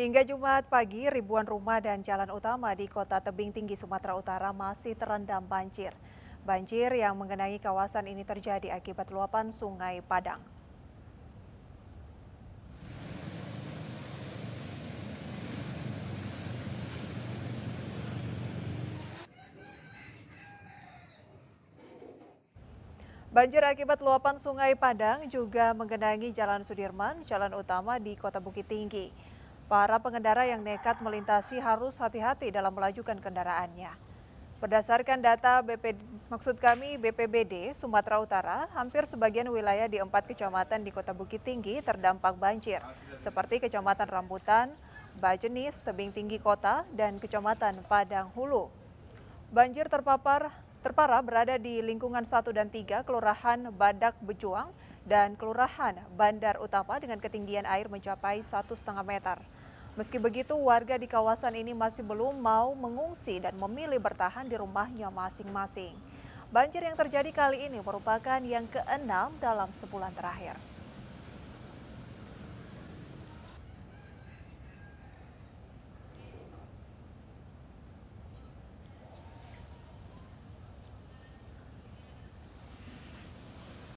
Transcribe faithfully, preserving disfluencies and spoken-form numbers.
Hingga Jumat pagi, ribuan rumah dan jalan utama di Kota Tebing Tinggi, Sumatera Utara masih terendam banjir. Banjir yang mengenangi kawasan ini terjadi akibat luapan Sungai Padang. Banjir akibat luapan Sungai Padang juga menggenangi Jalan Sudirman, jalan utama di Kota Bukit Tinggi. Para pengendara yang nekat melintasi harus hati-hati dalam melajukan kendaraannya. Berdasarkan data B P, maksud kami B P B D Sumatera Utara, hampir sebagian wilayah di empat kecamatan di Kota Bukit Tinggi terdampak banjir, seperti Kecamatan Rambutan, Bajenis, Tebing Tinggi Kota, dan Kecamatan Padang Hulu. Banjir terpapar Terparah berada di lingkungan satu dan tiga Kelurahan Badak Bejuang dan Kelurahan Bandar Utama dengan ketinggian air mencapai satu koma lima meter. Meski begitu, warga di kawasan ini masih belum mau mengungsi dan memilih bertahan di rumahnya masing-masing. Banjir yang terjadi kali ini merupakan yang keenam dalam sebulan terakhir.